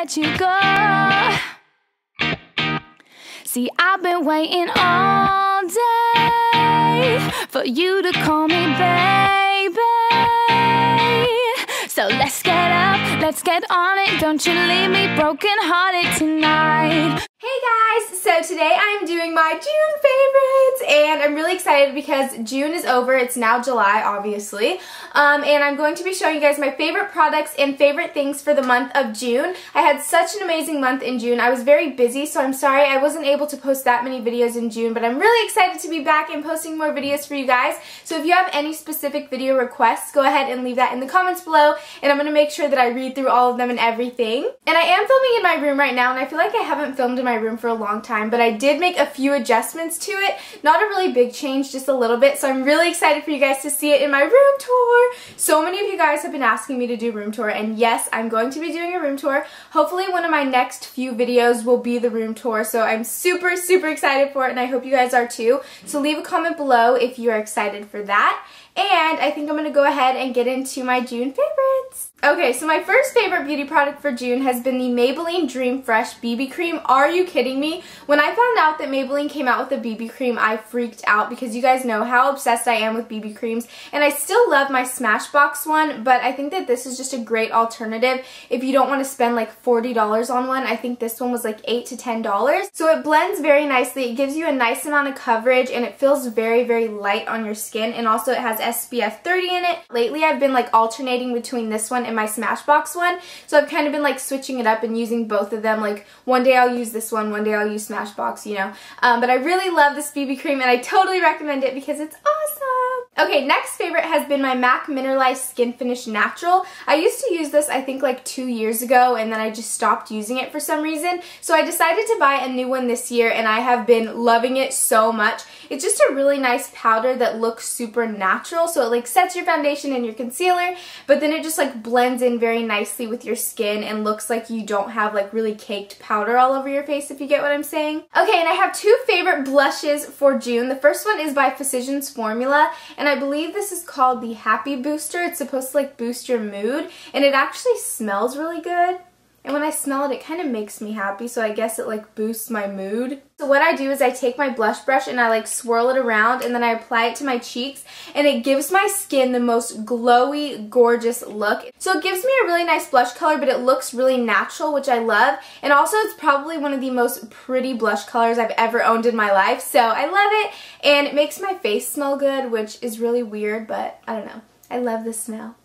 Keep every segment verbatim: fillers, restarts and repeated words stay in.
let you go. See, I've been waiting all day for you to call me baby. So let's get up, let's get on it. Don't you leave me broken-hearted tonight. Hey guys, so today I'm doing my June favorites, and I'm really excited because June is over. It's now July, obviously, um, and I'm going to be showing you guys my favorite products and favorite things for the month of June. I had such an amazing month in June. I was very busy, so I'm sorry I wasn't able to post that many videos in June, but I'm really excited to be back and posting more videos for you guys. So if you have any specific video requests, go ahead and leave that in the comments below, and I'm going to make sure that I read through all of them and everything. And I am filming in my room right now, and I feel like I haven't filmed in my room for a long time, but I did make a few adjustments to it. Not a really big change, just a little bit, so I'm really excited for you guys to see it in my room tour. So many of you guys have been asking me to do room tour, and yes, I'm going to be doing a room tour. Hopefully one of my next few videos will be the room tour, so I'm super, super excited for it, and I hope you guys are too. So leave a comment below if you are excited for that. And I think I'm going to go ahead and get into my June favorites. Okay, so my first favorite beauty product for June has been the Maybelline Dream Fresh B B Cream. Are you kidding me? When I found out that Maybelline came out with a B B cream, I freaked out because you guys know how obsessed I am with B B creams. And I still love my Smashbox one, but I think that this is just a great alternative if you don't want to spend like forty dollars on one. I think this one was like eight to ten dollars. So it blends very nicely. It gives you a nice amount of coverage, and it feels very, very light on your skin. And also it has S P F thirty in it. Lately I've been like alternating between this one and my Smashbox one, so I've kind of been like switching it up and using both of them. Like one day I'll use this one, one day I'll use Smashbox, you know. Um, but I really love this B B cream, and I totally recommend it because it's awesome! Okay, next favorite has been my MAC Mineralize Skin Finish Natural. I used to use this I think like two years ago, and then I just stopped using it for some reason, so I decided to buy a new one this year, and I have been loving it so much. It's just a really nice powder that looks super natural. So it like sets your foundation and your concealer, but then it just like blends in very nicely with your skin and looks like you don't have like really caked powder all over your face, if you get what I'm saying. Okay, and I have two favorite blushes for June. The first one is by Physicians Formula, and I believe this is called the Happy Booster. It's supposed to like boost your mood, and it actually smells really good. And when I smell it, it kind of makes me happy, so I guess it like boosts my mood. So what I do is I take my blush brush and I like swirl it around, and then I apply it to my cheeks, and it gives my skin the most glowy, gorgeous look. So it gives me a really nice blush color, but it looks really natural, which I love. And also it's probably one of the most pretty blush colors I've ever owned in my life, so I love it. And it makes my face smell good, which is really weird, but I don't know. I love the smell.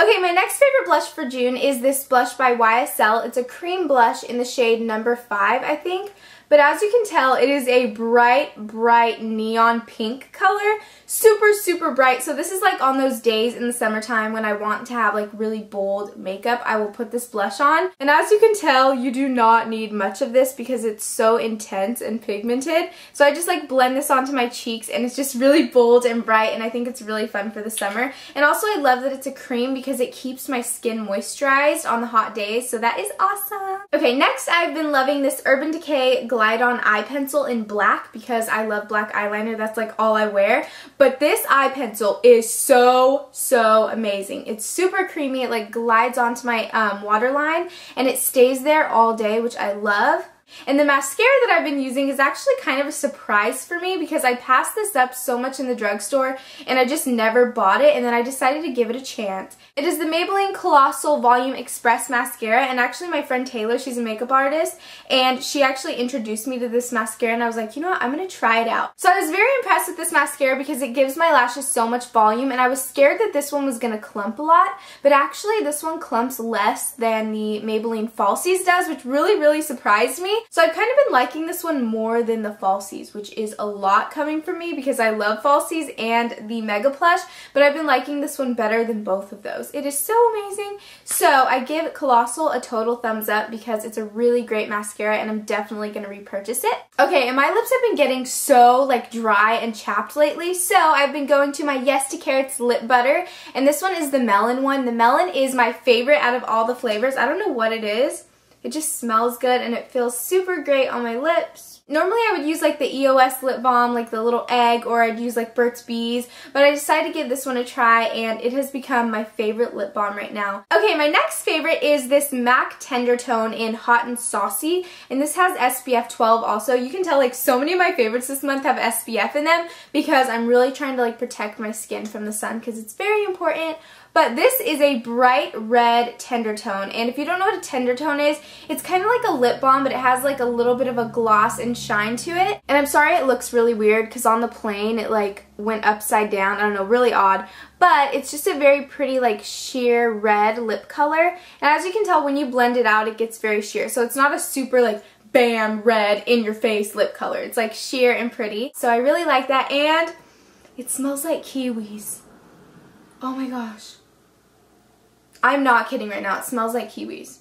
Okay, my next favorite blush for June is this blush by Y S L. It's a cream blush in the shade number five, I think. But as you can tell, it is a bright, bright neon pink color. Super, super bright. So this is like on those days in the summertime when I want to have like really bold makeup, I will put this blush on. And as you can tell, you do not need much of this because it's so intense and pigmented. So I just like blend this onto my cheeks, and it's just really bold and bright, and I think it's really fun for the summer. And also I love that it's a cream because it keeps my skin moisturized on the hot days, so that is awesome. Okay, next I've been loving this Urban Decay Glide On Eye Pencil in black because I love black eyeliner. That's like all I wear. But this eye pencil is so, so amazing. It's super creamy. It like glides onto my um, waterline, and it stays there all day, which I love. And the mascara that I've been using is actually kind of a surprise for me because I passed this up so much in the drugstore, and I just never bought it, and then I decided to give it a chance. It is the Maybelline Colossal Volume Express Mascara, and actually my friend Taylor, she's a makeup artist, and she actually introduced me to this mascara, and I was like, you know what, I'm going to try it out. So I was very impressed with this mascara because it gives my lashes so much volume, and I was scared that this one was going to clump a lot, but actually this one clumps less than the Maybelline Falsies does, which really, really surprised me. So I've kind of been liking this one more than the Falsies, which is a lot coming from me because I love Falsies and the Mega Plush, but I've been liking this one better than both of those. It is so amazing. So I give Colossal a total thumbs up because it's a really great mascara, and I'm definitely going to repurchase it. Okay, and my lips have been getting so like dry and chapped lately, so I've been going to my Yes to Carrots lip butter, and this one is the melon one. The melon is my favorite out of all the flavors. I don't know what it is. It just smells good and it feels super great on my lips. Normally I would use like the E O S lip balm, like the little egg, or I'd use like Burt's Bees, but I decided to give this one a try and it has become my favorite lip balm right now. Okay, my next favorite is this MAC Tender Tone in Hot and Saucy, and this has S P F twelve also. You can tell like so many of my favorites this month have S P F in them because I'm really trying to like protect my skin from the sun because it's very important. But this is a bright red tender tone, and if you don't know what a tender tone is, it's kind of like a lip balm, but it has like a little bit of a gloss and shine to it. And I'm sorry it looks really weird because on the plane it like went upside down. I don't know, really odd. But it's just a very pretty like sheer red lip color. And as you can tell, when you blend it out, it gets very sheer. So it's not a super like bam red in your face lip color. It's like sheer and pretty. So I really like that, and it smells like kiwis. Oh my gosh. I'm not kidding right now. It smells like kiwis.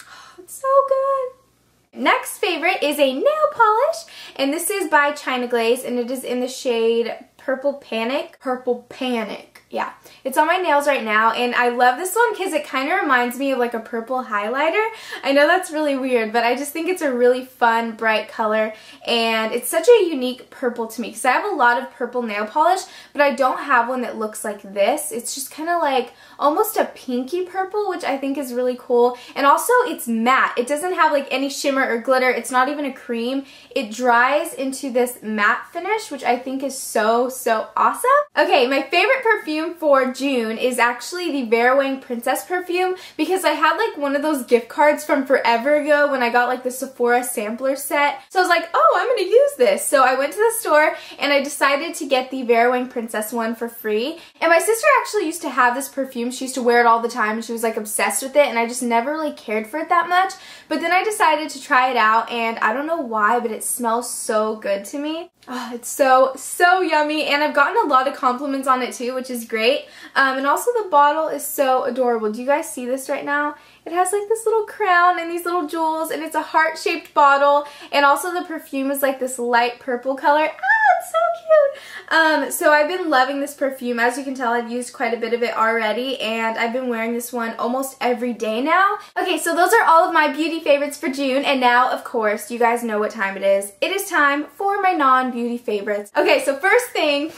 Oh, it's so good. Next favorite is a nail polish, and this is by China Glaze, and it is in the shade Purple Panic. Purple Panic, yeah. It's on my nails right now, and I love this one because it kind of reminds me of like a purple highlighter. I know that's really weird, but I just think it's a really fun, bright color, and it's such a unique purple to me because I have a lot of purple nail polish, but I don't have one that looks like this. It's just kind of like almost a pinky purple, which I think is really cool. And also it's matte. It doesn't have like any shimmer or glitter. It's not even a cream. It dries into this matte finish, which I think is so, so awesome. Okay, my favorite perfume for June is actually the Vera Wang Princess perfume because I had like one of those gift cards from forever ago when I got like the Sephora sampler set. So I was like, oh, I'm gonna use this. So I went to the store and I decided to get the Vera Wang Princess one for free. And my sister actually used to have this perfume. She used to wear it all the time and she was like obsessed with it, and I just never really cared for it that much. But then I decided to try it out, and I don't know why, but it smells so good to me. Oh, it's so, so yummy, and I've gotten a lot of compliments on it too, which is great. Um, and also the bottle is so adorable. Do you guys see this right now? It has like this little crown and these little jewels, and it's a heart-shaped bottle, and also the perfume is like this light purple color. Ah, it's so cute! Um, so I've been loving this perfume. As you can tell, I've used quite a bit of it already, and I've been wearing this one almost every day now. Okay, so those are all of my beauty favorites for June, and now, of course, you guys know what time it is. It is time for my non-beauty favorites. Okay, so first thing,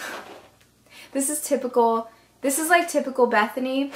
this is typical, this is like typical Bethany,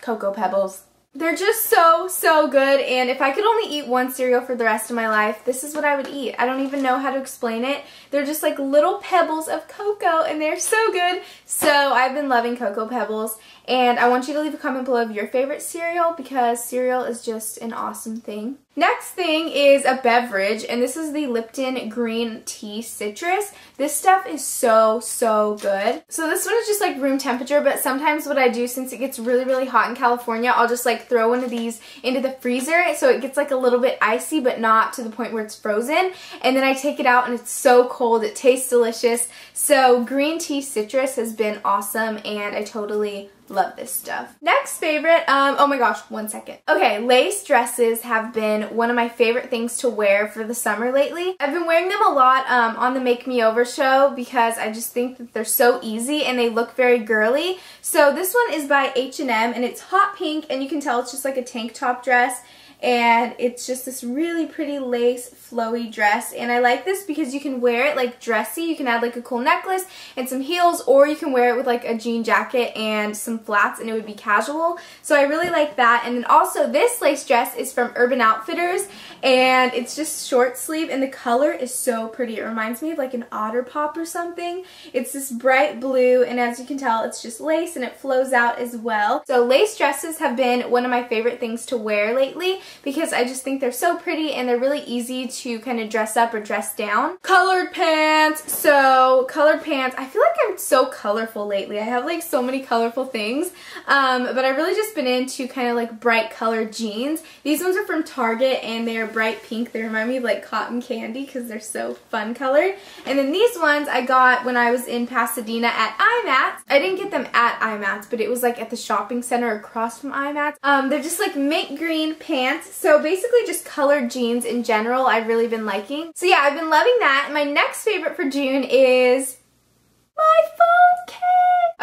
Cocoa Pebbles. They're just so, so good, and if I could only eat one cereal for the rest of my life, this is what I would eat. I don't even know how to explain it. They're just like little pebbles of cocoa, and they're so good. So I've been loving Cocoa Pebbles, and I want you to leave a comment below of your favorite cereal because cereal is just an awesome thing. Next thing is a beverage, and this is the Lipton Green Tea Citrus. This stuff is so, so good. So this one is just like room temperature, but sometimes what I do, since it gets really, really hot in California, I'll just like throw one of these into the freezer so it gets like a little bit icy, but not to the point where it's frozen. And then I take it out and it's so cold, it tastes delicious. So Green Tea Citrus has been awesome, and I totally love this stuff. Next favorite, um, oh my gosh, one second. Okay, lace dresses have been one of my favorite things to wear for the summer lately. I've been wearing them a lot um, on the Make Me Over show because I just think that they're so easy and they look very girly. So this one is by H and M, and it's hot pink, and you can tell it's just like a tank top dress. And it's just this really pretty lace flowy dress, and I like this because you can wear it like dressy. You can add like a cool necklace and some heels, or you can wear it with like a jean jacket and some flats and it would be casual. So I really like that. And then also this lace dress is from Urban Outfitters, and it's just short sleeve, and the color is so pretty. It reminds me of like an otter pop or something. It's this bright blue, and as you can tell, it's just lace and it flows out as well. So lace dresses have been one of my favorite things to wear lately because I just think they're so pretty and they're really easy to kind of dress up or dress down. Colored pants. So colored pants. I feel like I'm so colorful lately. I have like so many colorful things. Um, but I've really just been into kind of like bright colored jeans. These ones are from Target, and they are bright pink. They remind me of like cotton candy because they're so fun colored. And then these ones I got when I was in Pasadena at IMATS. I didn't get them at IMATS, but it was like at the shopping center across from IMATS. Um, they're just like mint green pants. So basically just colored jeans in general I've really been liking. So yeah, I've been loving that. My next favorite for June is my phone case!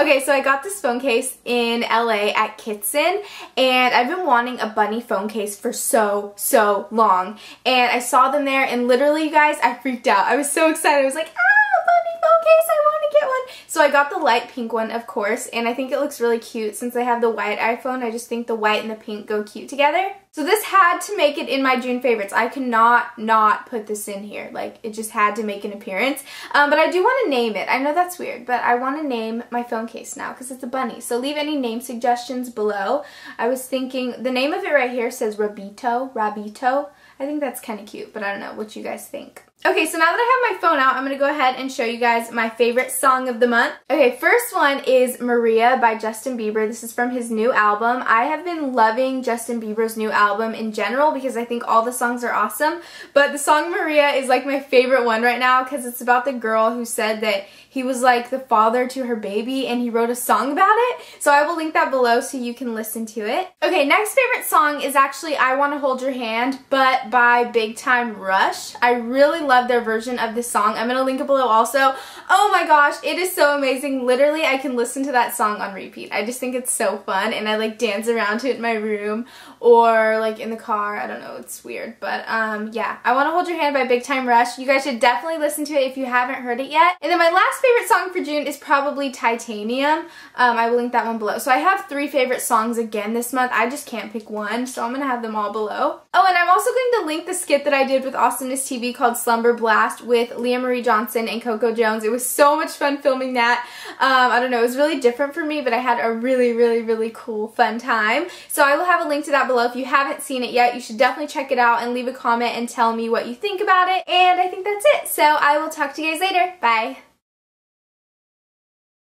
Okay, so I got this phone case in L A at Kitson, and I've been wanting a bunny phone case for so, so long. And I saw them there, and literally, you guys, I freaked out. I was so excited. I was like, ah, bunny phone case, I want to get one! So I got the light pink one, of course, and I think it looks really cute. Since I have the white iPhone, I just think the white and the pink go cute together. So this had to make it in my June favorites. I could not not put this in here. Like, it just had to make an appearance. Um, but I do want to name it. I know that's weird, but I want to name my phone case now because it's a bunny. So leave any name suggestions below. I was thinking, the name of it right here says Rabito. Rabito. I think that's kind of cute, but I don't know what you guys think. Okay, so now that I have my phone out, I'm going to go ahead and show you guys my favorite song of the month. Okay, first one is Maria by Justin Bieber. This is from his new album. I have been loving Justin Bieber's new album in general because I think all the songs are awesome. But the song Maria is like my favorite one right now because it's about the girl who said that he was like the father to her baby and he wrote a song about it. So I will link that below so you can listen to it. Okay, next favorite song is actually I Want to Hold Your Hand, but by Big Time Rush. I really love their version of this song. I'm gonna link it below also. Oh my gosh, it is so amazing. Literally, I can listen to that song on repeat. I just think it's so fun, and I like dance around to it in my room or like in the car. I don't know, it's weird, but um, yeah. I Want to Hold Your Hand by Big Time Rush. You guys should definitely listen to it if you haven't heard it yet. And then my last favorite song for June is probably Titanium. Um, I will link that one below. So I have three favorite songs again this month. I just can't pick one, so I'm gonna have them all below. Oh, and I'm also going to link the skit that I did with Awesomeness T V called Slumber Blast with Leah Marie Johnson and Coco Jones. It was so much fun filming that. Um, I don't know, it was really different for me, but I had a really, really, really cool, fun time. So I will have a link to that below. If you haven't seen it yet, you should definitely check it out and leave a comment and tell me what you think about it. And I think that's it. So I will talk to you guys later. Bye.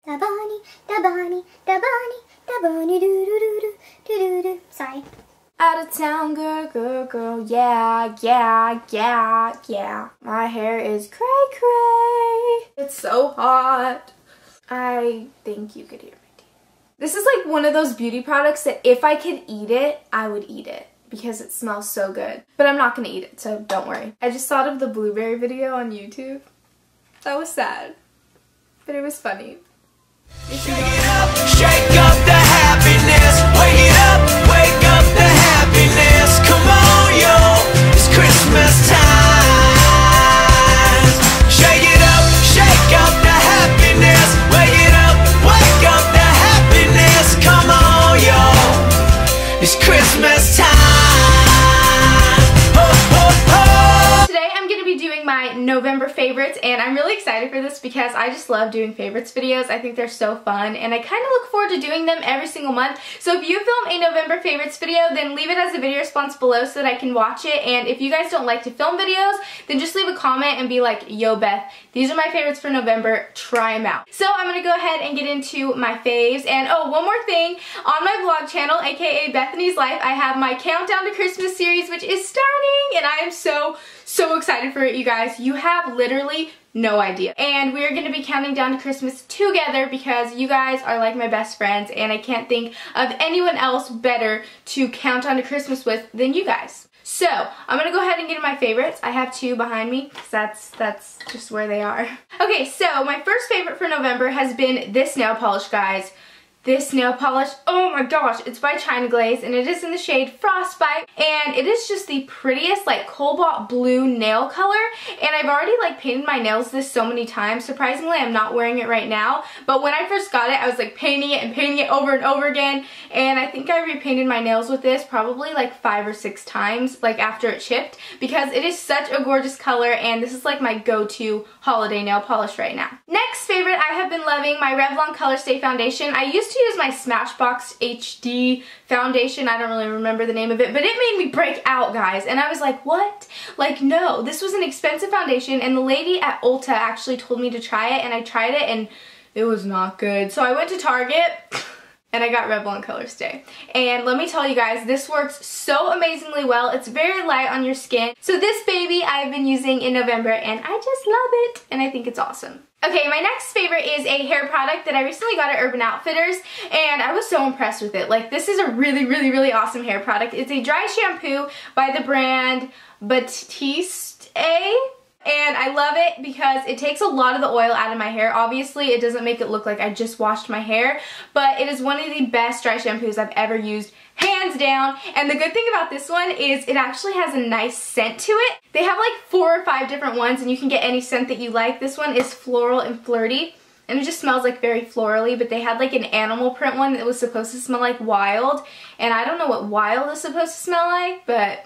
Da bunny, da bunny, da bunny, da bunny, doo doo doo doo doo doo doo. Sorry. Out of town girl, girl, girl, yeah, yeah, yeah, yeah. My hair is cray cray. It's so hot. I think you could hear my teeth. This is like one of those beauty products that if I could eat it, I would eat it because it smells so good. But I'm not gonna eat it, so don't worry. I just thought of the blueberry video on YouTube. That was sad, but it was funny. Shake it up, shake up the happiness. Wake it up, wake up the happiness. Come on, yo, it's Christmas time. Shake it up, shake up the happiness. Wake it up, wake up the happiness. Come on, yo, it's Christmas time. Ho, ho, ho. Today I'm gonna be doing my November favorites, and I'm really excited for this because I just love doing favorites videos. I think they're so fun, and I kind of look forward to doing them every single month. So if you film a November favorites video, then leave it as a video response below so that I can watch it. And if you guys don't like to film videos, then just leave a comment and be like, yo Beth, these are my favorites for November, try them out. So I'm gonna go ahead and get into my faves. And oh, one more thing, on my vlog channel, aka Bethany's Life, I have my Countdown to Christmas series, which is starting, and I am so, so excited for it, you guys. You have literally no idea. And we're gonna be counting down to Christmas together because you guys are like my best friends, and I can't think of anyone else better to count on to Christmas with than you guys. So I'm gonna go ahead and get into my favorites. I have two behind me because that's that's just where they are. Okay, so my first favorite for November has been this nail polish, guys. This nail polish, oh my gosh, it's by China Glaze, and it is in the shade Frostbite, and it is just the prettiest like cobalt blue nail color. And I've already like painted my nails this so many times. Surprisingly, I'm not wearing it right now, but when I first got it, I was like painting it and painting it over and over again, and I think I repainted my nails with this probably like five or six times like after it chipped because it is such a gorgeous color, and this is like my go-to holiday nail polish right now. Next favorite, I have been loving my Revlon Color Stay Foundation. I used to use my Smashbox H D foundation. I don't really remember the name of it, but it made me break out, guys, and I was like, what? Like, no, this was an expensive foundation, and the lady at Ulta actually told me to try it, and I tried it, and it was not good. So I went to Target, and I got Revlon Color Stay. And let me tell you guys, this works so amazingly well. It's very light on your skin. So this baby I've been using in November, and I just love it, and I think it's awesome. Okay, my next favorite is a hair product that I recently got at Urban Outfitters, and I was so impressed with it. Like, this is a really, really, really awesome hair product. It's a dry shampoo by the brand Batiste. And I love it because it takes a lot of the oil out of my hair. Obviously, it doesn't make it look like I just washed my hair, but it is one of the best dry shampoos I've ever used, hands down. And the good thing about this one is it actually has a nice scent to it. They have like four or five different ones, and you can get any scent that you like. This one is floral and flirty, and it just smells like very florally, but they had like an animal print one that was supposed to smell like wild, and I don't know what wild is supposed to smell like, but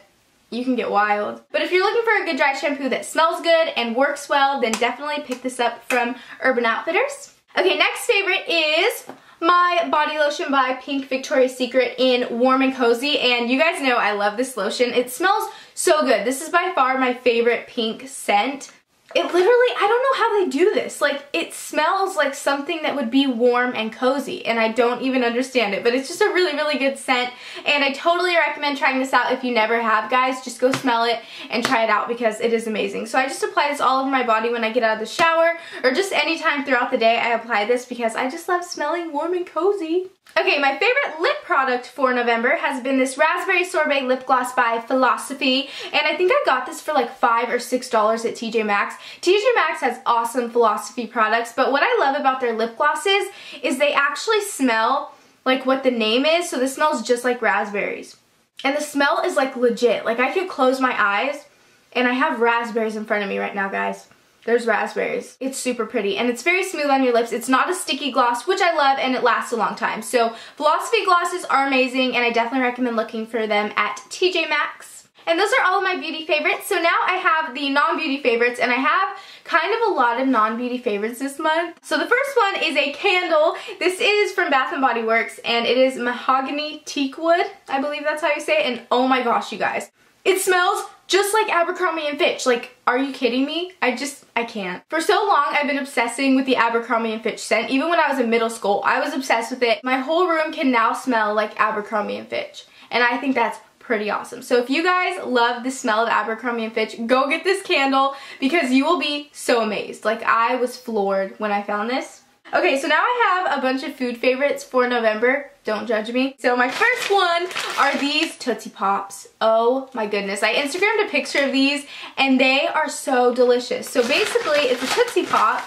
you can get wild. But if you're looking for a good dry shampoo that smells good and works well, then definitely pick this up from Urban Outfitters. Okay, next favorite is my body lotion by Pink Victoria's Secret in Warm and Cozy, and you guys know I love this lotion. It smells so good. This is by far my favorite pink scent. It literally, I don't know how they do this. Like, it smells like something that would be warm and cozy, and I don't even understand it, but it's just a really, really good scent, and I totally recommend trying this out if you never have, guys. Just go smell it and try it out because it is amazing. So I just apply this all over my body when I get out of the shower, or just anytime throughout the day I apply this because I just love smelling warm and cozy. Okay, my favorite lip product for November has been this Raspberry Sorbet Lip Gloss by Philosophy, and I think I got this for like five or six dollars at T J Maxx. T J Maxx has awesome Philosophy products, but what I love about their lip glosses is they actually smell like what the name is, so this smells just like raspberries. And the smell is like legit. Like, I could close my eyes, and I have raspberries in front of me right now, guys. There's raspberries. It's super pretty, and it's very smooth on your lips. It's not a sticky gloss, which I love, and it lasts a long time. So Philosophy glosses are amazing, and I definitely recommend looking for them at T J Maxx. And those are all of my beauty favorites. So now I have the non-beauty favorites, and I have kind of a lot of non-beauty favorites this month. So the first one is a candle. This is from Bath and Body Works, and it is mahogany teak wood. I believe that's how you say it, and oh my gosh, you guys. It smells just like Abercrombie and Fitch. Like, are you kidding me? I just, I can't. For so long, I've been obsessing with the Abercrombie and Fitch scent. Even when I was in middle school, I was obsessed with it. My whole room can now smell like Abercrombie and Fitch, and I think that's pretty awesome. So if you guys love the smell of Abercrombie and Fitch, go get this candle because you will be so amazed. Like, I was floored when I found this. Okay, so now I have a bunch of food favorites for November. Don't judge me. So my first one are these Tootsie Pops. Oh my goodness. I Instagrammed a picture of these, and they are so delicious. So basically, it's a Tootsie Pop,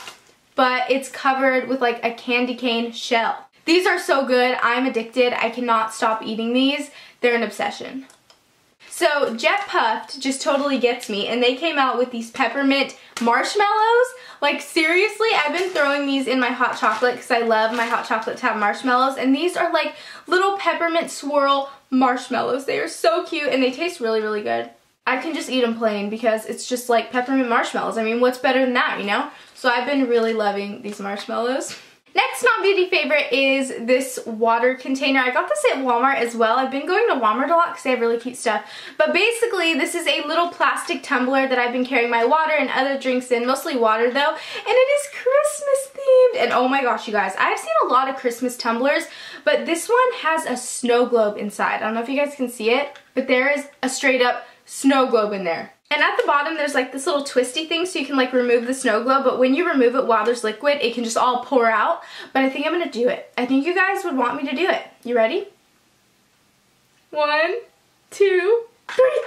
but it's covered with like a candy cane shell. These are so good. I'm addicted. I cannot stop eating these. They're an obsession. So Jet Puffed just totally gets me, and they came out with these peppermint marshmallows. Like, seriously, I've been throwing these in my hot chocolate because I love my hot chocolate to have marshmallows, and these are like little peppermint swirl marshmallows. They are so cute, and they taste really, really good. I can just eat them plain because it's just like peppermint marshmallows. I mean, what's better than that, you know? So I've been really loving these marshmallows. Next non-beauty favorite is this water container. I got this at Walmart as well. I've been going to Walmart a lot because they have really cute stuff. But basically, this is a little plastic tumbler that I've been carrying my water and other drinks in, mostly water though, and it is Christmas themed. And oh my gosh, you guys, I've seen a lot of Christmas tumblers, but this one has a snow globe inside. I don't know if you guys can see it, but there is a straight up snow globe in there. And at the bottom, there's like this little twisty thing so you can like remove the snow globe, but when you remove it while there's liquid, it can just all pour out. But I think I'm gonna do it. I think you guys would want me to do it. You ready? One, two, three.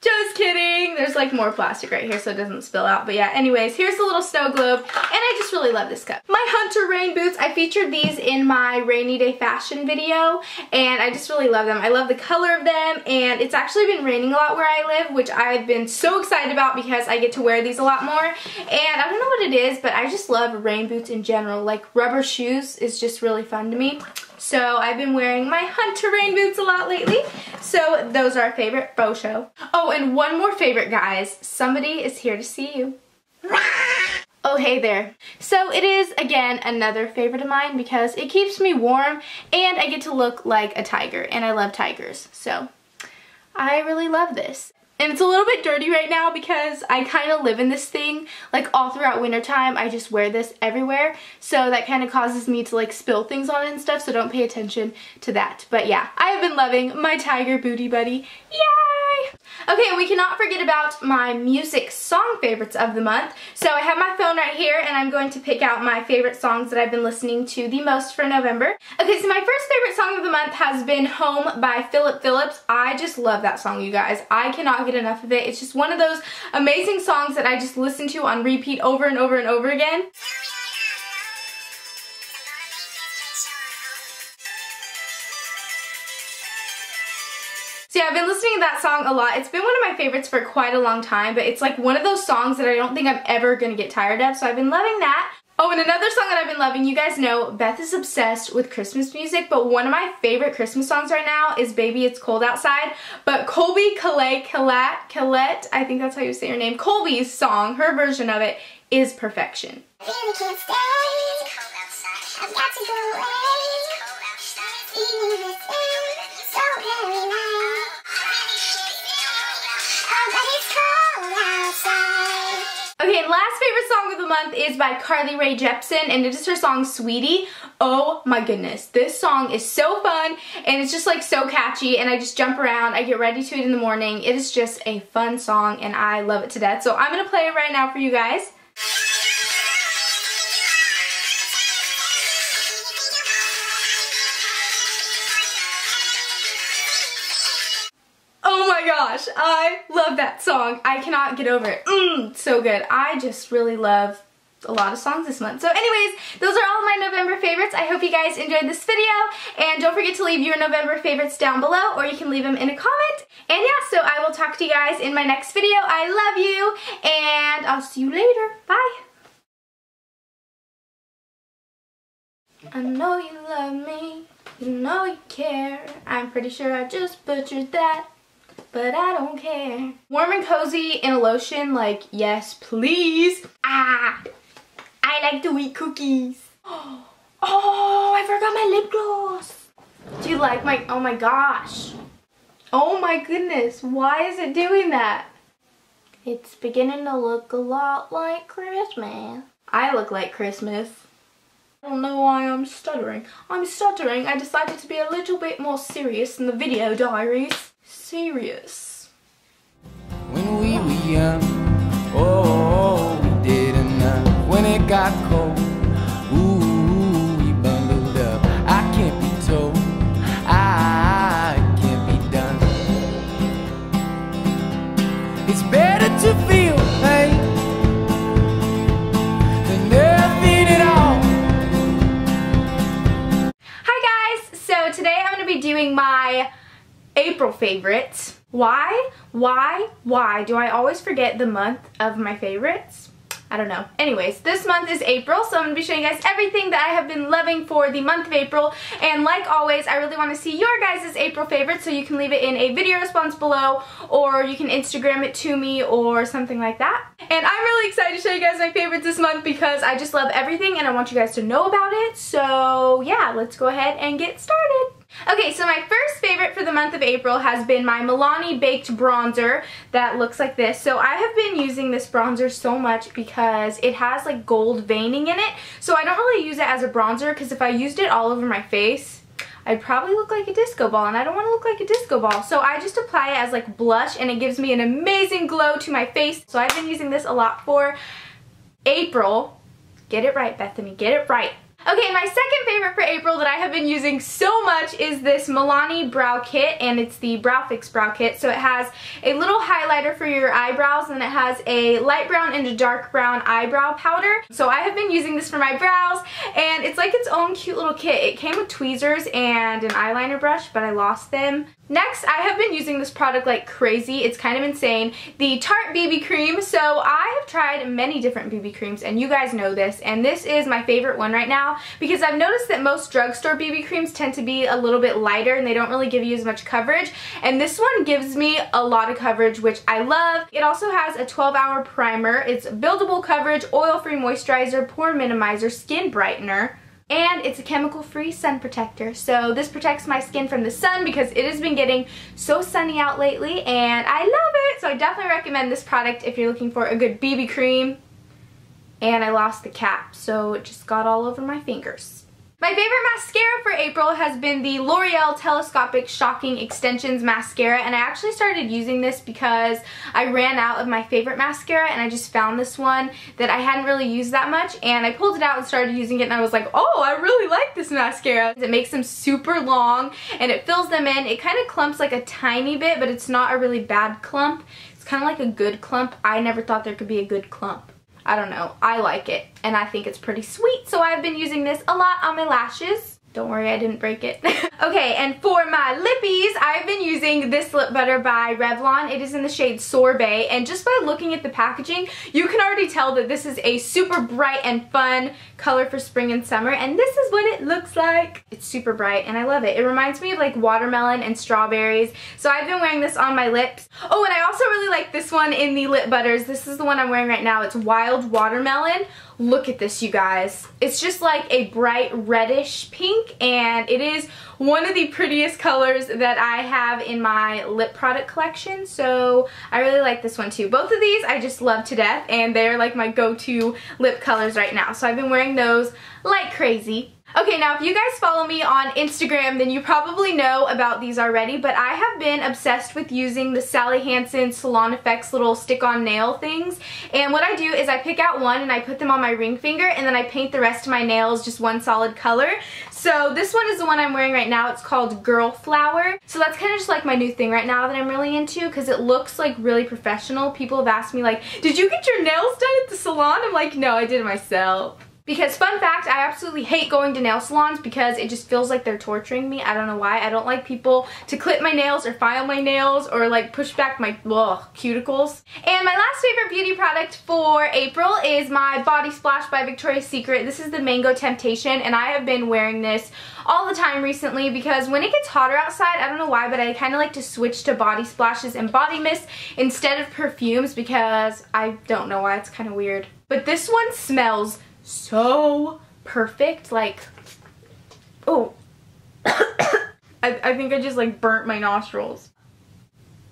Just kidding. There's like more plastic right here so it doesn't spill out. But yeah, anyways, here's the little snow globe, and I just really love this cup. My Hunter rain boots, I featured these in my rainy day fashion video, and I just really love them. I love the color of them, and it's actually been raining a lot where I live, which I've been so excited about because I get to wear these a lot more. And I don't know what it is, but I just love rain boots in general. Like, rubber shoes is just really fun to me. So I've been wearing my Hunter rain boots a lot lately. So those are our favorite faux show. Oh, and one more favorite, guys. Somebody is here to see you. Oh, hey there. So it is, again, another favorite of mine because it keeps me warm and I get to look like a tiger, and I love tigers. So I really love this. And it's a little bit dirty right now because I kind of live in this thing. Like, all throughout wintertime, I just wear this everywhere. So that kind of causes me to like spill things on it and stuff. So don't pay attention to that. But yeah, I have been loving my tiger booty buddy. Yay! Okay, we cannot forget about my music song favorites of the month. So I have my phone right here, and I'm going to pick out my favorite songs that I've been listening to the most for November. Okay, so my first favorite song of the month has been Home by Phillip Phillips. I just love that song, you guys. I cannot get enough of it. It's just one of those amazing songs that I just listen to on repeat over and over and over again. So yeah, I've been listening to that song a lot. It's been one of my favorites for quite a long time, but it's like one of those songs that I don't think I'm ever gonna get tired of, so I've been loving that. Oh, and another song that I've been loving, you guys know, Beth is obsessed with Christmas music, but one of my favorite Christmas songs right now is Baby It's Cold Outside, but Colby Calais, Colette, Colette, I think that's how you say her name, Colby's song, her version of it, is Perfection. I really can't stay. It's cold outside. I've got to go away. It's cold outside. Even if it's Okay, last favorite song of the month is by Carly Rae Jepsen, and it is her song Sweetie. Oh my goodness, this song is so fun, and it's just like so catchy, and I just jump around, I get ready to it in the morning. It is just a fun song, and I love it to death. So I'm gonna play it right now for you guys. Gosh, I love that song. I cannot get over it. Mm, so good. I just really love a lot of songs this month. So anyways, those are all my November favorites. I hope you guys enjoyed this video, and don't forget to leave your November favorites down below, or you can leave them in a comment. And yeah, so I will talk to you guys in my next video. I love you, and I'll see you later. Bye. I know you love me. You know you care. I'm pretty sure I just butchered that, but I don't care. Warm and cozy in a lotion, like, yes, please. Ah, I like to eat cookies. Oh, oh, I forgot my lip gloss. Do you like my, oh my gosh. Oh my goodness, why is it doing that? It's beginning to look a lot like Christmas. I look like Christmas. I don't know why I'm stuttering. I'm stuttering. I decided to be a little bit more serious in the video diaries. Serious. When we were young, oh, we did enough. When it got cold, ooh, we bundled up. I can't be told, I can't be done. It's better to feel pain than nothing at all. Hi guys, so today I'm going to be doing my April favorites. Why? Why? Why do I always forget the month of my favorites? I don't know. Anyways, this month is April, so I'm going to be showing you guys everything that I have been loving for the month of April. And like always, I really want to see your guys' April favorites, so you can leave it in a video response below, or you can Instagram it to me or something like that. And I'm really excited to show you guys my favorites this month, because I just love everything and I want you guys to know about it. So yeah, let's go ahead and get started. Okay, so my first favorite for the month of April has been my Milani Baked Bronzer that looks like this. So I have been using this bronzer so much because it has like gold veining in it. So I don't really use it as a bronzer, because if I used it all over my face, I'd probably look like a disco ball, and I don't want to look like a disco ball. So I just apply it as like blush, and it gives me an amazing glow to my face. So I've been using this a lot for April. Get it right, Bethany. Get it right. Okay, my second favorite for April that I have been using so much is this Milani Brow Kit, and it's the Brow Fix Brow Kit. So it has a little highlighter for your eyebrows, and it has a light brown and a dark brown eyebrow powder. So I have been using this for my brows, and it's like its own cute little kit. It came with tweezers and an eyeliner brush, but I lost them. Next, I have been using this product like crazy. It's kind of insane. The Tarte B B Cream. So I have tried many different B B creams, and you guys know this, and this is my favorite one right now, because I've noticed that most drugstore B B creams tend to be a little bit lighter, and they don't really give you as much coverage, and this one gives me a lot of coverage, which I love. It also has a twelve hour primer. It's buildable coverage, oil-free moisturizer, pore minimizer, skin brightener, and it's a chemical-free sun protector. So this protects my skin from the sun, because it has been getting so sunny out lately, and I love it. So I definitely recommend this product if you're looking for a good B B cream. And I lost the cap, so it just got all over my fingers. My favorite mascara for April has been the L'Oreal Telescopic Shocking Extensions Mascara, and I actually started using this because I ran out of my favorite mascara and I just found this one that I hadn't really used that much, and I pulled it out and started using it, and I was like, oh, I really like this mascara. It makes them super long and it fills them in. It kind of clumps like a tiny bit, but it's not a really bad clump. It's kind of like a good clump. I never thought there could be a good clump. I don't know. I like it and I think it's pretty sweet, so I've been using this a lot on my lashes. Don't worry, I didn't break it. Okay, and for my lippies, I've been using this lip butter by Revlon. It is in the shade Sorbet, and just by looking at the packaging, you can already tell that this is a super bright and fun color for spring and summer, and this is what it looks like. It's super bright, and I love it. It reminds me of like watermelon and strawberries, so I've been wearing this on my lips. Oh, and I also really like this one in the lip butters. This is the one I'm wearing right now. It's Wild Watermelon. Look at this, you guys. It's just like a bright reddish pink, and it is one of the prettiest colors that I have in my lip product collection, so I really like this one too. Both of these I just love to death, and they're like my go-to lip colors right now, so I've been wearing those like crazy. Okay, now if you guys follow me on Instagram, then you probably know about these already, but I have been obsessed with using the Sally Hansen Salon Effects little stick-on nail things. And what I do is I pick out one and I put them on my ring finger, and then I paint the rest of my nails just one solid color. So this one is the one I'm wearing right now. It's called Girl Flower. So that's kind of just like my new thing right now that I'm really into, because it looks like really professional. People have asked me like, did you get your nails done at the salon? I'm like, no, I did it myself. Because, fun fact, I absolutely hate going to nail salons because it just feels like they're torturing me. I don't know why. I don't like people to clip my nails or file my nails or like push back my ugh, cuticles. And my last favorite beauty product for April is my Body Splash by Victoria's Secret. This is the Mango Temptation, and I have been wearing this all the time recently because when it gets hotter outside, I don't know why, but I kind of like to switch to body splashes and body mist instead of perfumes because I don't know why. It's kind of weird. But this one smells so perfect, like, oh, I, I think I just like burnt my nostrils.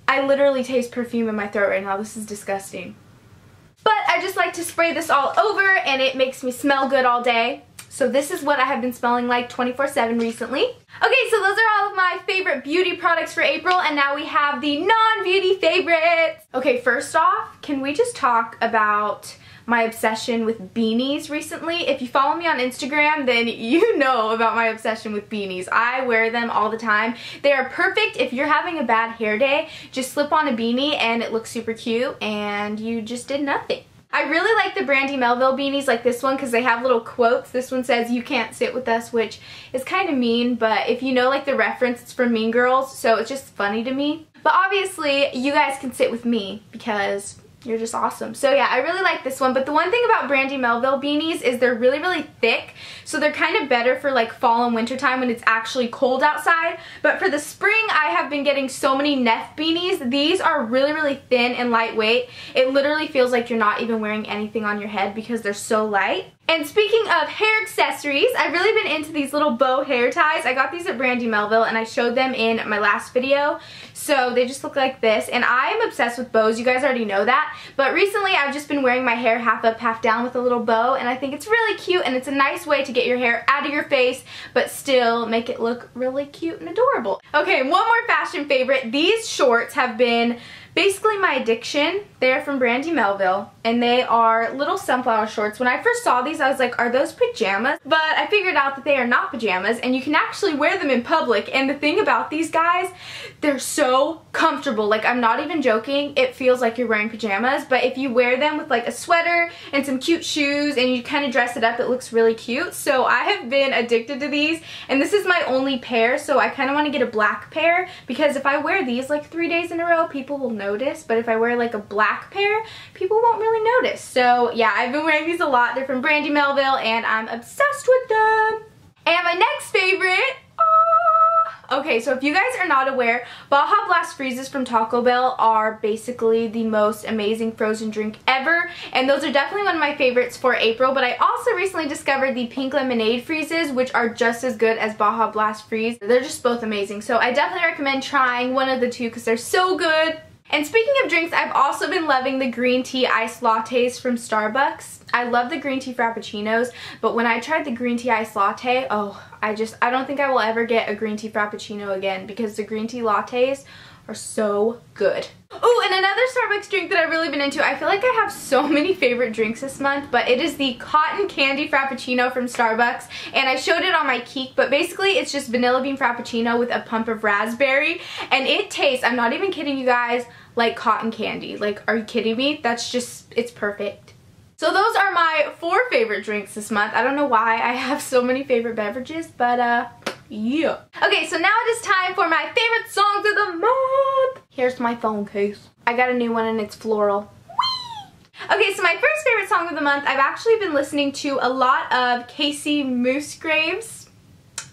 I literally taste perfume in my throat right now. This is disgusting. But I just like to spray this all over and it makes me smell good all day. So this is what I have been smelling like twenty-four seven recently. Okay, so those are all of my favorite beauty products for April, and now we have the non-beauty favorites. Okay, first off, can we just talk about my obsession with beanies recently? If you follow me on Instagram, then you know about my obsession with beanies. I wear them all the time. They are perfect if you're having a bad hair day. Just slip on a beanie and it looks super cute and you just did nothing. I really like the Brandy Melville beanies like this one because they have little quotes. This one says, "You can't sit with us," which is kind of mean, but if you know like the reference, it's from Mean Girls, so it's just funny to me. But obviously, you guys can sit with me because you're just awesome. So yeah, I really like this one, but the one thing about Brandy Melville beanies is they're really, really thick, so they're kind of better for like fall and winter time when it's actually cold outside. But for the spring, I have been getting so many Neff beanies. These are really, really thin and lightweight. It literally feels like you're not even wearing anything on your head because they're so light. And speaking of hair accessories, I've really been into these little bow hair ties. I got these at Brandy Melville and I showed them in my last video. So they just look like this, and I'm obsessed with bows. You guys already know that. But recently I've just been wearing my hair half up, half down with a little bow, and I think it's really cute, and it's a nice way to get your hair out of your face but still make it look really cute and adorable. Okay, one more fashion favorite. These shorts have been basically my addiction. They're from Brandy Melville, and they are little sunflower shorts. When I first saw these, I was like, are those pajamas? But I figured out that they are not pajamas, and you can actually wear them in public. And the thing about these guys, they're so comfortable. Like, I'm not even joking. It feels like you're wearing pajamas, but if you wear them with like a sweater and some cute shoes and you kind of dress it up, it looks really cute. So I have been addicted to these, and this is my only pair, so I kind of want to get a black pair because if I wear these like three days in a row, people will know notice, but if I wear like a black pair, people won't really notice. So yeah, I've been wearing these a lot. They're from Brandy Melville and I'm obsessed with them. And my next favorite, oh, okay, so if you guys are not aware, Baja Blast Freezes from Taco Bell are basically the most amazing frozen drink ever, and those are definitely one of my favorites for April. But I also recently discovered the Pink Lemonade Freezes, which are just as good as Baja Blast Freeze. They're just both amazing, so I definitely recommend trying one of the two because they're so good. And speaking of drinks, I've also been loving the green tea iced lattes from Starbucks. I love the green tea frappuccinos, but when I tried the green tea iced latte, oh, I just, I don't think I will ever get a green tea frappuccino again because the green tea lattes are so good. Oh, and another Starbucks drink that I've really been into. I feel like I have so many favorite drinks this month, but it is the cotton candy frappuccino from Starbucks, and I showed it on my Keek, but basically it's just vanilla bean frappuccino with a pump of raspberry, and it tastes, I'm not even kidding you guys, like cotton candy. Like, are you kidding me? That's just, it's perfect. So those are my four favorite drinks this month. I don't know why I have so many favorite beverages, but uh, yeah. Okay, so now it is time for my favorite songs of the month. Here's my phone case. I got a new one and it's floral. Whee! Okay, so my first favorite song of the month, I've actually been listening to a lot of Casey Musgraves.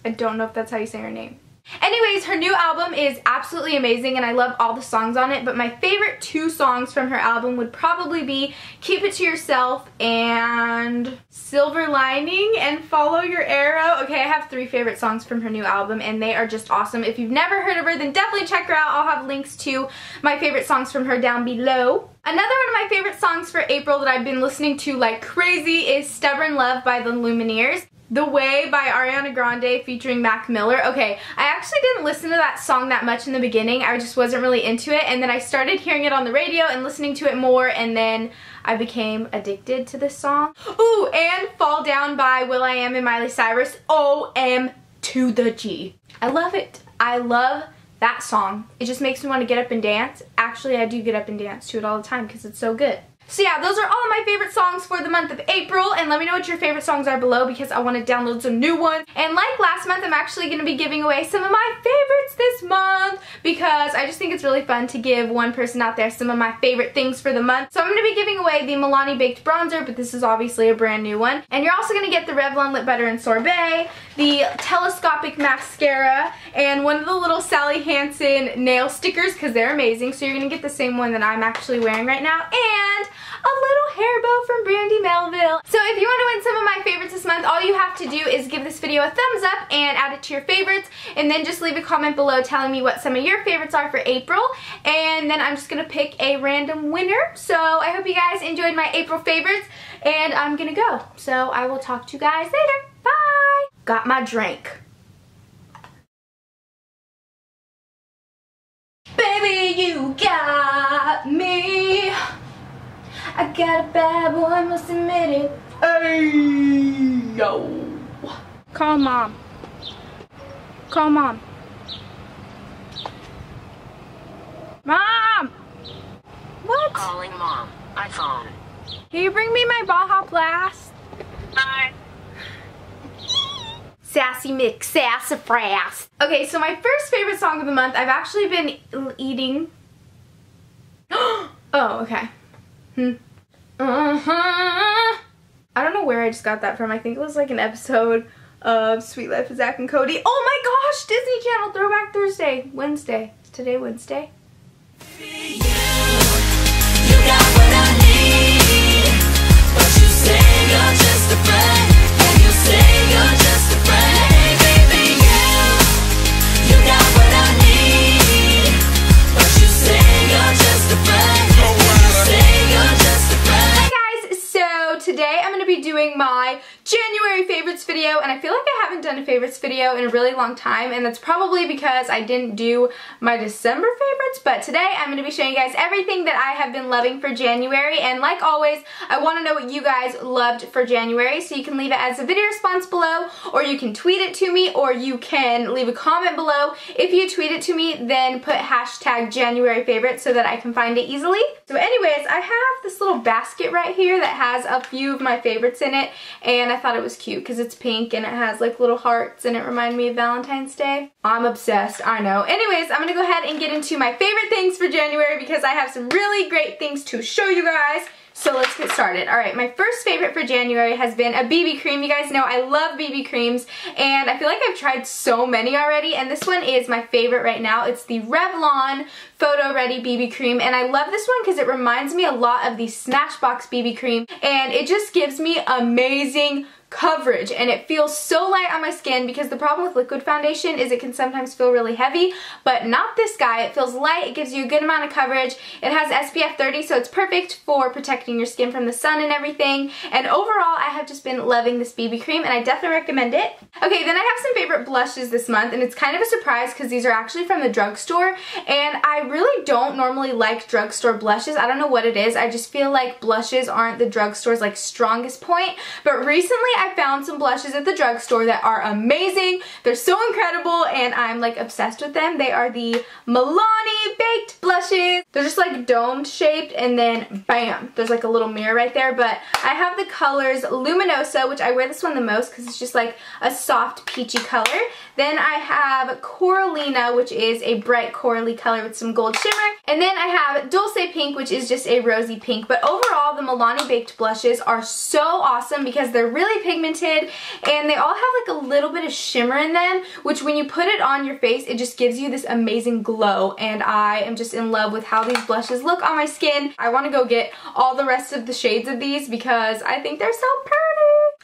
I don't know if that's how you say her name. Anyways, her new album is absolutely amazing and I love all the songs on it, but my favorite two songs from her album would probably be Keep It To Yourself and Silver Lining and Follow Your Arrow. Okay, I have three favorite songs from her new album and they are just awesome. If you've never heard of her, then definitely check her out. I'll have links to my favorite songs from her down below. Another one of my favorite songs for April that I've been listening to like crazy is Stubborn Love by The Lumineers. The Way by Ariana Grande featuring Mac Miller. Okay, I actually didn't listen to that song that much in the beginning. I just wasn't really into it, and then I started hearing it on the radio and listening to it more, and then I became addicted to this song. Ooh, and Fall Down by will.i.am and Miley Cyrus. O M to the G. I love it. I love that song. It just makes me want to get up and dance. Actually, I do get up and dance to it all the time because it's so good. So yeah, those are all my favorite songs for the month of April, and let me know what your favorite songs are below because I want to download some new ones. And like last month, I'm actually going to be giving away some of my favorites this month because I just think it's really fun to give one person out there some of my favorite things for the month. So I'm going to be giving away the Milani Baked Bronzer, but this is obviously a brand new one. And you're also going to get the Revlon Lip Butter and Sorbet, the Telescopic Mascara, and one of the little Sally Hansen nail stickers because they're amazing. So you're going to get the same one that I'm actually wearing right now. And a little hair bow from Brandy Melville. So if you want to win some of my favorites this month, all you have to do is give this video a thumbs up and add it to your favorites, and then just leave a comment below telling me what some of your favorites are for April, and then I'm just going to pick a random winner. So I hope you guys enjoyed my April favorites, and I'm going to go. So I will talk to you guys later. Bye! Got my drink. Baby, you got me. I got a bad boy, must admit it. Hey, yo. Call mom. Call mom. Mom! What? Calling mom. iPhone. Can you bring me my Baja Blast? Hi. Sassy Mick Sassafras. Okay, so my first favorite song of the month, I've actually been eating. Oh, okay. Hmm. Uh-huh. I don't know where I just got that from. I think it was like an episode of Sweet Life of Zach and Cody. Oh my gosh! Disney Channel Throwback Thursday. Wednesday. Is today Wednesday? Baby, you, you got what I need. But you say you're just a friend. And you say you're just a friend. Hey baby, you, you got what I need. But you say you're just a friend. Today I'm going to be doing my January favorites video, and I feel like I haven't done a favorites video in a really long time, and that's probably because I didn't do my December favorites, but today I'm going to be showing you guys everything that I have been loving for January, and like always, I want to know what you guys loved for January, so you can leave it as a video response below, or you can tweet it to me, or you can leave a comment below. If you tweet it to me, then put hashtag January favorites so that I can find it easily. So anyways, I have this little basket right here that has a few of my favorites in it, and I thought it was cute because it's pink and it has like little hearts and it reminded me of Valentine's Day. I'm obsessed, I know. Anyways, I'm gonna go ahead and get into my favorite things for January because I have some really great things to show you guys. So let's get started. Alright, my first favorite for January has been a B B cream. You guys know I love B B creams, and I feel like I've tried so many already, and this one is my favorite right now. It's the Revlon Photo Ready B B cream, and I love this one because it reminds me a lot of the Smashbox B B cream, and it just gives me amazing coverage, and it feels so light on my skin, because the problem with liquid foundation is it can sometimes feel really heavy, but not this guy. It feels light, it gives you a good amount of coverage, it has S P F thirty, so it's perfect for protecting your skin from the sun and everything, and overall I have just been loving this B B cream, and I definitely recommend it. Okay, then I have some favorite blushes this month, and it's kind of a surprise because these are actually from the drugstore, and I really don't normally like drugstore blushes. I don't know what it is, I just feel like blushes aren't the drugstore's like strongest point, but recently I found some blushes at the drugstore that are amazing. They're so incredible and I'm like obsessed with them. They are the Milani Baked Blushes. They're just like domed shaped and then bam, there's like a little mirror right there. But I have the colors Luminosa, which I wear this one the most because it's just like a soft peachy color. Then I have Coralina, which is a bright corally color with some gold shimmer. And then I have Dulce Pink, which is just a rosy pink. But overall, the Milani Baked Blushes are so awesome because they're really pigmented and they all have like a little bit of shimmer in them, which when you put it on your face it just gives you this amazing glow, and I am just in love with how these blushes look on my skin. I want to go get all the rest of the shades of these because I think they're so pretty.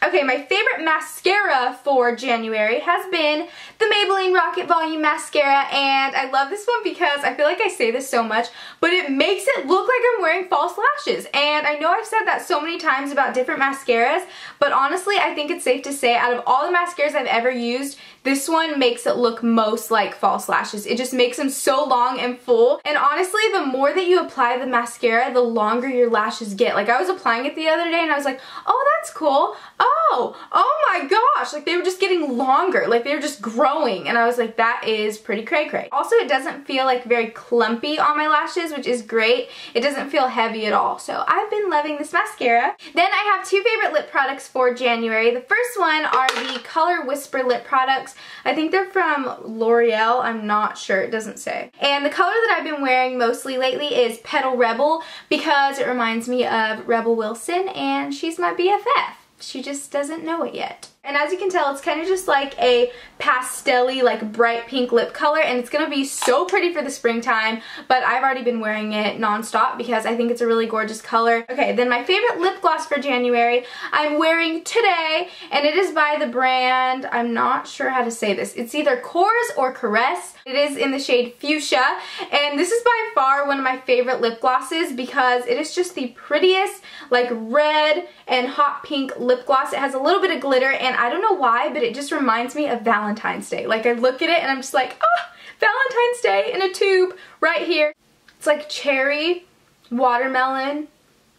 Okay, my favorite mascara for January has been the Maybelline Rocket Volume Mascara, and I love this one because I feel like I say this so much, but it makes it look like I'm wearing false lashes. And I know I've said that so many times about different mascaras, but honestly I think it's safe to say out of all the mascaras I've ever used, this one makes it look most like false lashes. It just makes them so long and full, and honestly the more that you apply the mascara the longer your lashes get. Like I was applying it the other day and I was like, oh that's cool, oh, oh my gosh, like they were just getting longer, like they were just growing, and I was like that is pretty cray cray. Also it doesn't feel like very clumpy on my lashes, which is great. It doesn't feel heavy at all, so I've been loving this mascara. Then I have two favorite lip products for January. The first one are the Color Whisper lip products. I think they're from L'Oreal, I'm not sure, it doesn't say. And the color that I've been wearing mostly lately is Petal Rebel because it reminds me of Rebel Wilson, and she's my B F F. She just doesn't know it yet. And as you can tell, it's kind of just like a pastel-y, like bright pink lip color, and it's gonna be so pretty for the springtime, but I've already been wearing it non-stop because I think it's a really gorgeous color. Okay, then my favorite lip gloss for January I'm wearing today, and it is by the brand, I'm not sure how to say this, it's either Kors or Caress. It is in the shade Fuchsia, and this is by far one of my favorite lip glosses because it is just the prettiest, like red and hot pink lip gloss. It has a little bit of glitter, and I don't know why, but it just reminds me of Valentine's Day. Like I look at it and I'm just like, oh, Valentine's Day in a tube right here. It's like cherry, watermelon,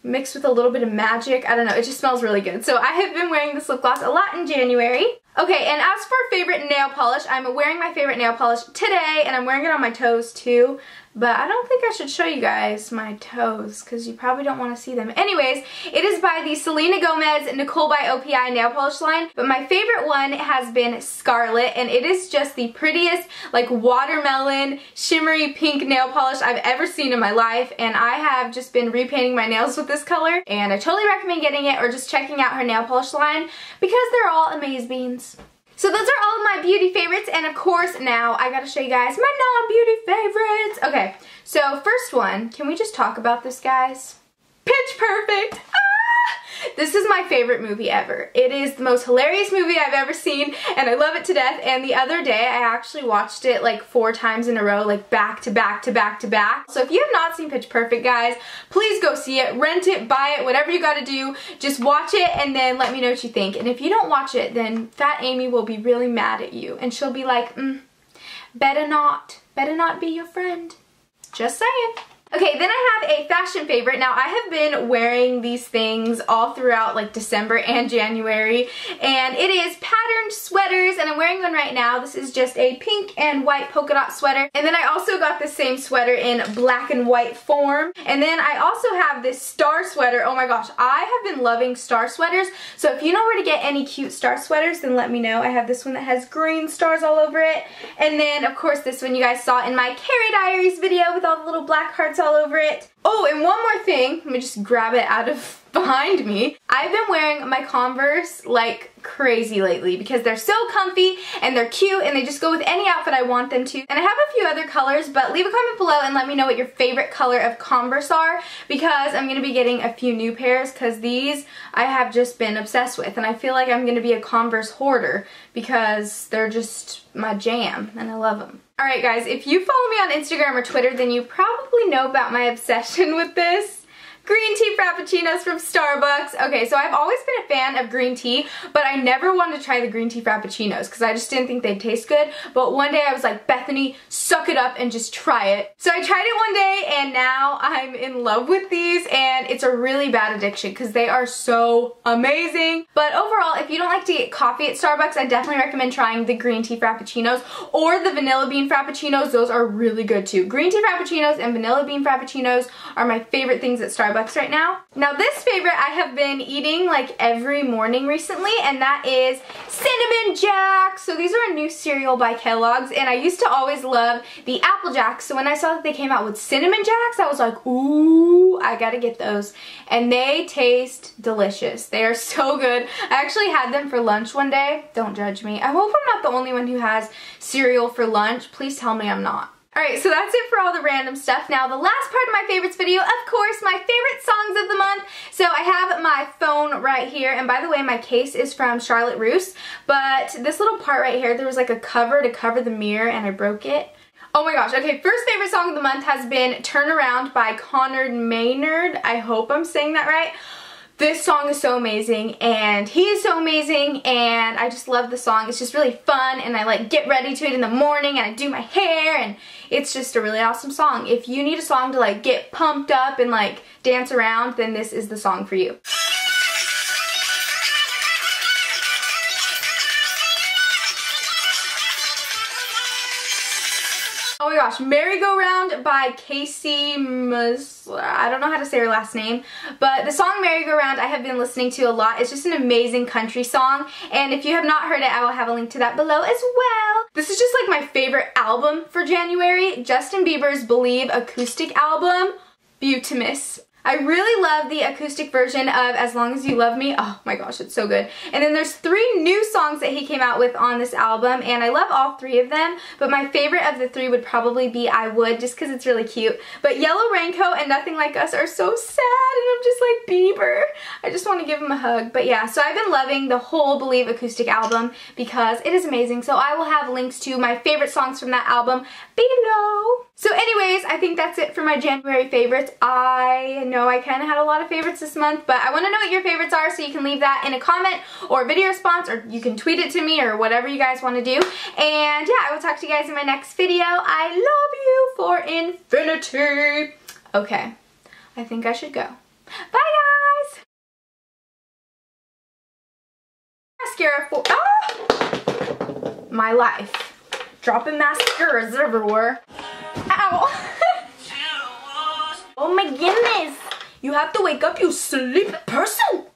mixed with a little bit of magic. I don't know, it just smells really good. So I have been wearing this lip gloss a lot in January. Okay, and as for favorite nail polish, I'm wearing my favorite nail polish today, and I'm wearing it on my toes too, but I don't think I should show you guys my toes because you probably don't want to see them. Anyways, it is by the Selena Gomez Nicole by O P I nail polish line, but my favorite one has been Scarlet, and it is just the prettiest, like watermelon, shimmery pink nail polish I've ever seen in my life, and I have just been repainting my nails with this color, and I totally recommend getting it or just checking out her nail polish line because they're all amazebeans. So those are all of my beauty favorites, and of course now I gotta show you guys my non-beauty favorites. Okay, so first one, can we just talk about this, guys? Pitch Perfect! Ah! This is my favorite movie ever. It is the most hilarious movie I've ever seen, and I love it to death, and the other day I actually watched it like four times in a row, like back to back to back to back. So if you have not seen Pitch Perfect, guys, please go see it, rent it, buy it, whatever you gotta do, just watch it and then let me know what you think. And if you don't watch it, then Fat Amy will be really mad at you, and she'll be like, mm, better not, better not be your friend. Just saying. Okay, then I have a fashion favorite. Now, I have been wearing these things all throughout like December and January, and it is patterned sweaters, and I'm wearing one right now. This is just a pink and white polka dot sweater, and then I also got the same sweater in black and white form, and then I also have this star sweater. Oh my gosh, I have been loving star sweaters, so if you know where to get any cute star sweaters, then let me know. I have this one that has green stars all over it, and then, of course, this one you guys saw in my Carrie Diaries video with all the little black hearts pants all over it. Oh, and one more thing. Let me just grab it out of behind me. I've been wearing my Converse like crazy lately because they're so comfy and they're cute and they just go with any outfit I want them to. And I have a few other colors, but leave a comment below and let me know what your favorite color of Converse are, because I'm going to be getting a few new pairs, because these I have just been obsessed with, and I feel like I'm going to be a Converse hoarder because they're just my jam and I love them. Alright guys, if you follow me on Instagram or Twitter, then you probably know about my obsession with this. Green tea frappuccinos from Starbucks. Okay, so I've always been a fan of green tea, but I never wanted to try the green tea frappuccinos because I just didn't think they'd taste good. But one day I was like, Bethany, suck it up and just try it. So I tried it one day and now I'm in love with these, and it's a really bad addiction because they are so amazing. But overall, if you don't like to get coffee at Starbucks, I definitely recommend trying the green tea frappuccinos or the vanilla bean frappuccinos. Those are really good too. Green tea frappuccinos and vanilla bean frappuccinos are my favorite things at Starbucks right now. Now this favorite I have been eating like every morning recently, and that is Cinnamon Jacks. So these are a new cereal by Kellogg's, and I used to always love the Apple Jacks. So when I saw that they came out with Cinnamon Jacks, I was like, ooh, I gotta get those. And they taste delicious. They are so good. I actually had them for lunch one day. Don't judge me. I hope I'm not the only one who has cereal for lunch. Please tell me I'm not. Alright, so that's it for all the random stuff. Now the last part of my favorites video, of course, my favorite songs of the month. So I have my phone right here, and by the way, my case is from Charlotte Roos, but this little part right here, there was like a cover to cover the mirror and I broke it. Oh my gosh, okay, first favorite song of the month has been Turn Around by Connor Maynard. I hope I'm saying that right. This song is so amazing, and he is so amazing, and I just love the song. It's just really fun, and I like get ready to it in the morning, and I do my hair, and it's just a really awesome song. If you need a song to like get pumped up and like dance around, then this is the song for you. Oh my gosh, Merry-Go-Round by Casey Mus- I don't know how to say her last name, but the song Merry-Go-Round I have been listening to a lot. It's just an amazing country song, and if you have not heard it, I will have a link to that below as well. This is just like my favorite album for January, Justin Bieber's Believe acoustic album, Beautimus. I really love the acoustic version of As Long As You Love Me. Oh my gosh, it's so good. And then there's three new songs that he came out with on this album, and I love all three of them, but my favorite of the three would probably be I Would, just because it's really cute. But Yellow Raincoat and Nothing Like Us are so sad, and I'm just like, Bieber, I just want to give him a hug. But yeah, so I've been loving the whole Believe acoustic album because it is amazing. So I will have links to my favorite songs from that album below. So anyways, I think that's it for my January favorites. I know I kind of had a lot of favorites this month, but I want to know what your favorites are, so you can leave that in a comment or video response, or you can tweet it to me or whatever you guys want to do. And yeah, I will talk to you guys in my next video. I love you for infinity. Okay, I think I should go. Bye guys! Mascara for oh! my life. Dropping mascaras everywhere. Ow! Oh my goodness! You have to wake up, you sleep person!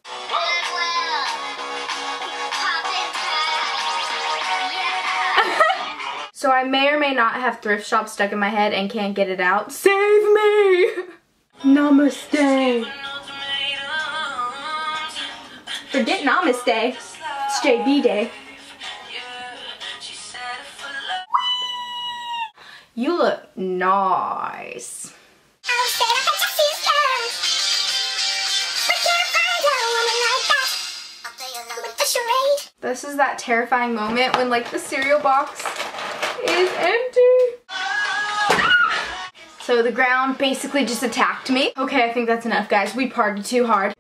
So I may or may not have thrift shop stuck in my head and can't get it out. Save me! Namaste. Forget namaste. It's J B day. You look nice. This is that terrifying moment when like the cereal box is empty. Ah! So the ground basically just attacked me. Okay, I think that's enough guys. We partied too hard.